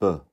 the